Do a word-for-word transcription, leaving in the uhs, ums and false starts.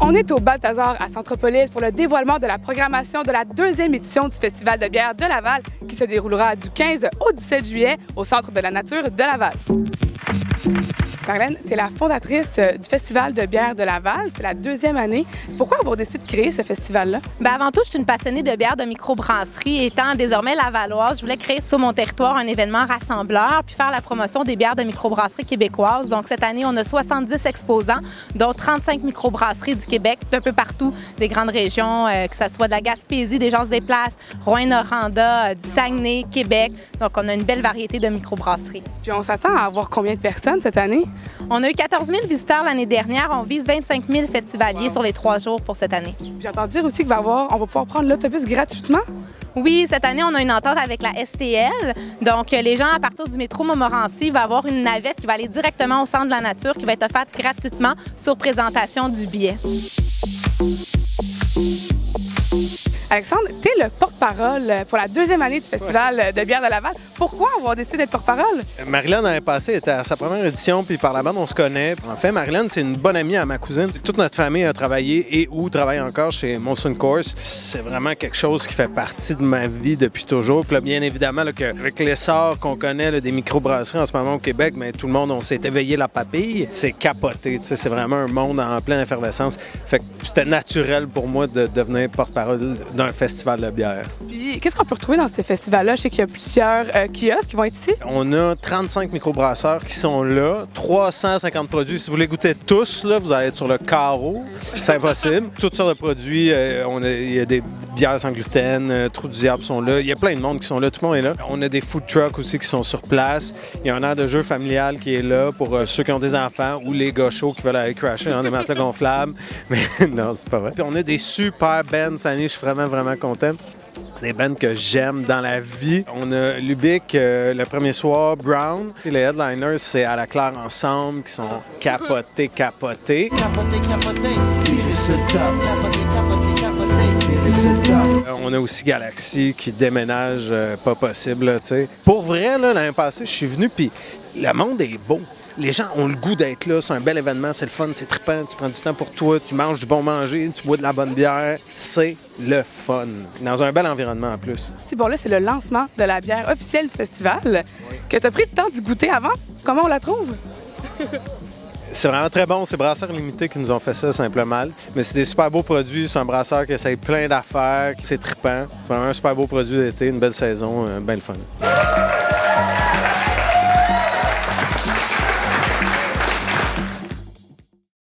On est au Balthazar à Centropolis pour le dévoilement de la programmation de la deuxième édition du Festival des Bières de Laval qui se déroulera du quinze au dix-sept juillet au Centre de la Nature de Laval. Marlène, tu es la fondatrice du Festival de bières de Laval. C'est la deuxième année. Pourquoi avoir décidé de créer ce festival-là? Bien, avant tout, je suis une passionnée de bières de microbrasserie. Étant désormais lavalloise, je voulais créer sur mon territoire un événement rassembleur puis faire la promotion des bières de microbrasserie québécoises. Donc, cette année, on a soixante-dix exposants, dont trente-cinq microbrasseries du Québec, d'un peu partout des grandes régions, euh, que ce soit de la Gaspésie, des Gens-des-Places, Rouyn-Noranda, euh, du Saguenay, Québec. Donc, on a une belle variété de microbrasseries. Puis, on s'attend à avoir combien de personnes cette année? On a eu quatorze mille visiteurs l'année dernière. On vise vingt-cinq mille festivaliers wow. sur les trois jours pour cette année. J'entends dire aussi qu'on va avoir, on va pouvoir prendre l'autobus gratuitement. Oui, cette année, on a une entente avec la S T L. Donc, les gens, à partir du métro Montmorency, vont avoir une navette qui va aller directement au Centre de la Nature, qui va être offerte gratuitement sur présentation du billet. Alexandre, tu es le porte-parole pour la deuxième année du Festival ouais. de bière de Laval. Pourquoi avoir décidé d'être porte-parole? Marlène, l'année passée, était à sa première édition, puis par la bande, on se connaît. En fait, Marlène, c'est une bonne amie à ma cousine. Toute notre famille a travaillé et ou travaille encore chez Molson Course. C'est vraiment quelque chose qui fait partie de ma vie depuis toujours. Puis là, bien évidemment, là, que, avec l'essor qu'on connaît là, des microbrasseries en ce moment au Québec, mais tout le monde, on s'est éveillé la papille. C'est capoté. C'est vraiment un monde en pleine effervescence. Fait que c'était naturel pour moi de devenir porte-parole d'un festival de bière. Puis, qu'est-ce qu'on peut retrouver dans ce festival-là? Je sais qu'il y a plusieurs euh, kiosques qui vont être ici. On a trente-cinq microbrasseurs qui sont là, trois cent cinquante produits. Si vous les goûtez tous, là, vous allez être sur le carreau. C'est impossible. Toutes sortes de produits. Euh, on a, il y a des bières sans gluten, euh, Trou du Diable sont là. Il y a plein de monde qui sont là. Tout le monde est là. On a des food trucks aussi qui sont sur place. Il y a un aire de jeu familial qui est là pour euh, ceux qui ont des enfants ou les gauchos qui veulent aller crasher dans des matelas gonflables. Mais non, c'est pas vrai. Puis on a des super bands cette année. Je suis vraiment vraiment content. C'est des bands que j'aime dans la vie. On a Lubic euh, le premier soir, Brown. Et les headliners, c'est à la Claire ensemble qui sont capotés, capotés. Capoté, capoté. On a aussi Galaxy qui déménage euh, pas possible. Là, pour vrai, l'année passée, je suis venu puis le monde est beau. Les gens ont le goût d'être là, c'est un bel événement, c'est le fun, c'est trippant, tu prends du temps pour toi, tu manges du bon manger, tu bois de la bonne bière, c'est le fun. Dans un bel environnement en plus. Si bon là, c'est le lancement de la bière officielle du festival oui. que tu as pris le temps d'y goûter avant. Comment on la trouve? C'est vraiment très bon. C'est Brasseurs limité qui nous ont fait ça, simplement. Mais c'est des super beaux produits. C'est un brasseur qui essaye plein d'affaires, c'est trippant. C'est vraiment un super beau produit d'été, une belle saison, bien le fun.